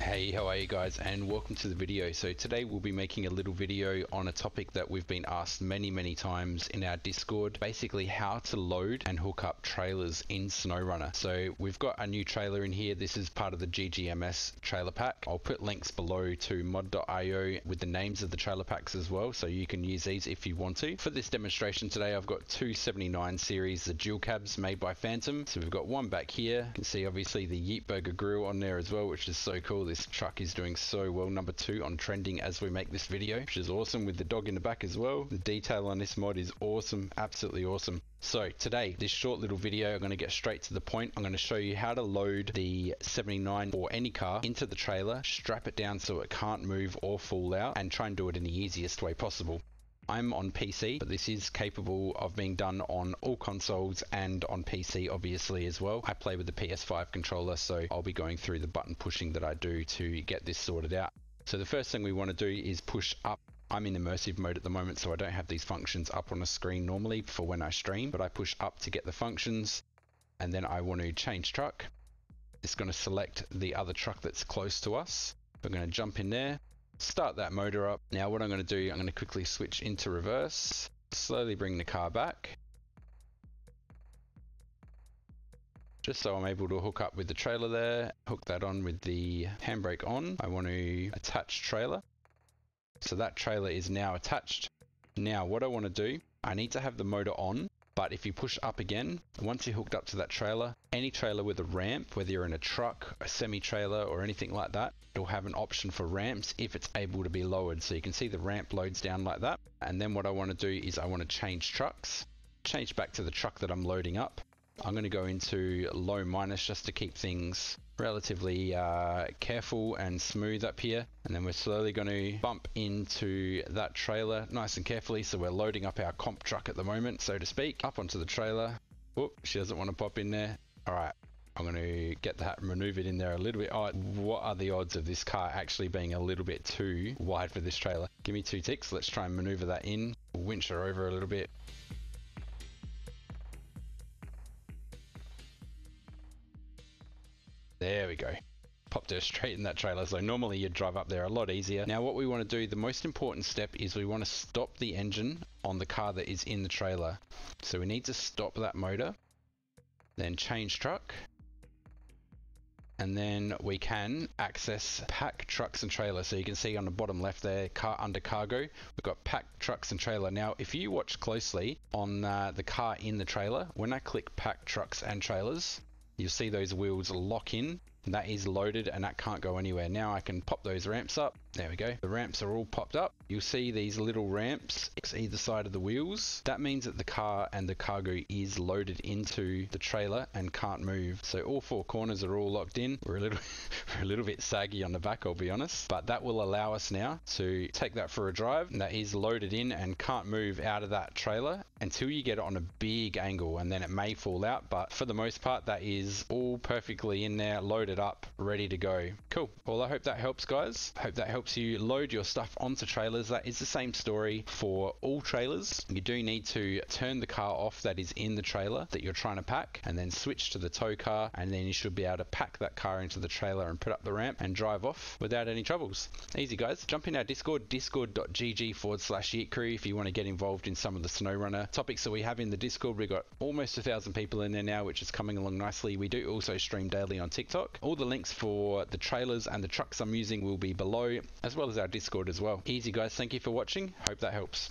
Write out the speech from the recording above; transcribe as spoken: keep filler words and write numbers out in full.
Hey, how are you guys, and welcome to the video. So today we'll be making a little video on a topic that we've been asked many many times in our Discord, basically how to load and hook up trailers in SnowRunner. So we've got a new trailer in here. This is part of the G G M S trailer pack. I'll put links below to mod dot i o with the names of the trailer packs as well, so you can use these if you want to. For this demonstration today, I've got two seventy-nine series, the dual cabs made by Phantom. So we've got one back here. You can see obviously the Yeetburger grill on there as well, which is so cool. This truck is doing so well, number two on trending as we make this video, which is awesome, with the dog in the back as well. The detail on this mod is awesome, absolutely awesome. So today, this short little video, I'm going to get straight to the point. I'm going to show you how to load the seventy-nine or any car into the trailer, strap it down so it can't move or fall out, and try and do it in the easiest way possible. I'm on P C, but this is capable of being done on all consoles and on P C obviously as well. I play with the P S five controller, so I'll be going through the button pushing that I do to get this sorted out. So the first thing we want to do is push up. I'm in immersive mode at the moment, so I don't have these functions up on a screen normally for when I stream, but I push up to get the functions, and then I want to change truck. It's going to select the other truck that's close to us. We're going to jump in there. Start that motor up. Now what I'm going to do, I'm going to quickly switch into reverse, slowly bring the car back, just so I'm able to hook up with the trailer there. Hook that on with the handbrake on. I want to attach trailer. So that trailer is now attached. Now what I want to do, I need to have the motor on, but if you push up again, once you're hooked up to that trailer, any trailer with a ramp, whether you're in a truck, a semi-trailer or anything like that, it'll have an option for ramps if it's able to be lowered. So you can see the ramp loads down like that. And then what I want to do is I want to change trucks, change back to the truck that I'm loading up. I'm going to go into low minus just to keep things relatively uh, careful and smooth up here. And then we're slowly going to bump into that trailer nice and carefully. So we're loading up our comp truck at the moment, so to speak, up onto the trailer. Whoop, she doesn't want to pop in there. All right, I'm going to get that maneuvered in there a little bit. Oh, what are the odds of this car actually being a little bit too wide for this trailer? Give me two ticks. Let's try and maneuver that in. We'll winch her over a little bit. There we go. Popped her straight in that trailer. So normally you'd drive up there a lot easier. Now what we want to do, the most important step is we want to stop the engine on the car that is in the trailer. So we need to stop that motor, then change truck. And then we can access pack, trucks and trailer. So you can see on the bottom left there, car under cargo, we've got pack, trucks and trailer. Now, if you watch closely on uh, the car in the trailer, when I click pack, trucks and trailers, you'll see those wheels lock in. That is loaded and that can't go anywhere. Now I can pop those ramps up. There we go. The ramps are all popped up. You'll see these little ramps either side of the wheels. That means that the car and the cargo is loaded into the trailer and can't move. So all four corners are all locked in. We're a little, we're a little bit saggy on the back, I'll be honest. But that will allow us now to take that for a drive. That is loaded in and can't move out of that trailer until you get it on a big angle, and then it may fall out. But for the most part, that is all perfectly in there, loaded up, ready to go. Cool. Well, I hope that helps, guys. I hope that helps you load your stuff onto trailers. That is the same story for all trailers. You do need to turn the car off that is in the trailer that you're trying to pack, and then switch to the tow car, and then you should be able to pack that car into the trailer and put up the ramp and drive off without any troubles. Easy, guys. Jump in our Discord, discord dot g g forward slash Yeet Crew, if you want to get involved in some of the SnowRunner topics that we have in the Discord. We've got almost a thousand people in there now, which is coming along nicely. We do also stream daily on TikTok. All the links for the trailers and the trucks I'm using will be below, as well as our Discord as well. Easy, guys. Thank you for watching. Hope that helps.